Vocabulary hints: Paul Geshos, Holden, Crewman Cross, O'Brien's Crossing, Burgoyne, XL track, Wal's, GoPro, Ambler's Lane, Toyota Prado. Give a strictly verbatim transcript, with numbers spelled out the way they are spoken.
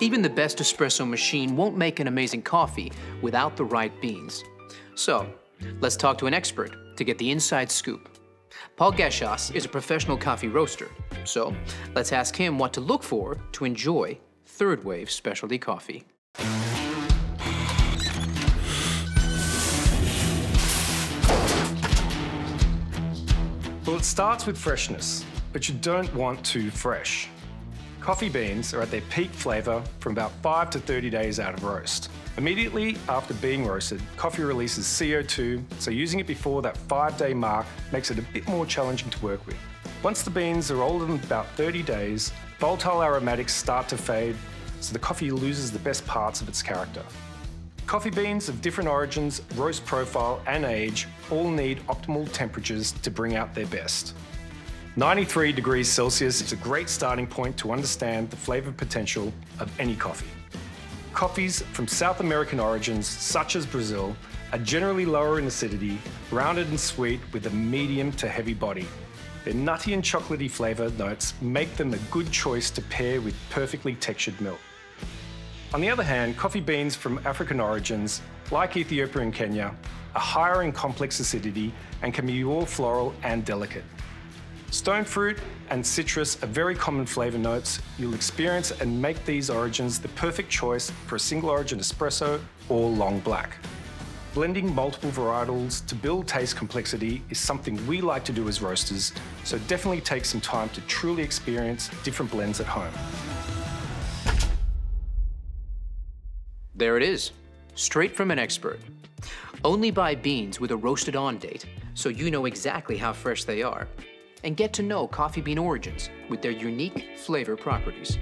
Even the best espresso machine won't make an amazing coffee without the right beans. So, let's talk to an expert to get the inside scoop. Paul Geshos is a professional coffee roaster, so let's ask him what to look for to enjoy third-wave specialty coffee. Well, it starts with freshness, but you don't want too fresh. Coffee beans are at their peak flavour from about five to thirty days out of roast. Immediately after being roasted, coffee releases C O two, so using it before that five-day mark makes it a bit more challenging to work with. Once the beans are older than about thirty days, volatile aromatics start to fade, so the coffee loses the best parts of its character. Coffee beans of different origins, roast profile and age all need optimal temperatures to bring out their best. ninety-three degrees Celsius is a great starting point to understand the flavour potential of any coffee. Coffees from South American origins, such as Brazil, are generally lower in acidity, rounded and sweet with a medium to heavy body. Their nutty and chocolatey flavour notes make them a good choice to pair with perfectly textured milk. On the other hand, coffee beans from African origins, like Ethiopia and Kenya, are higher in complex acidity and can be more floral and delicate. Stone fruit and citrus are very common flavour notes you'll experience and make these origins the perfect choice for a single origin espresso or long black. Blending multiple varietals to build taste complexity is something we like to do as roasters, so definitely take some time to truly experience different blends at home. There it is, straight from an expert. Only buy beans with a roasted on date, so you know exactly how fresh they are. And get to know coffee bean origins with their unique flavor properties.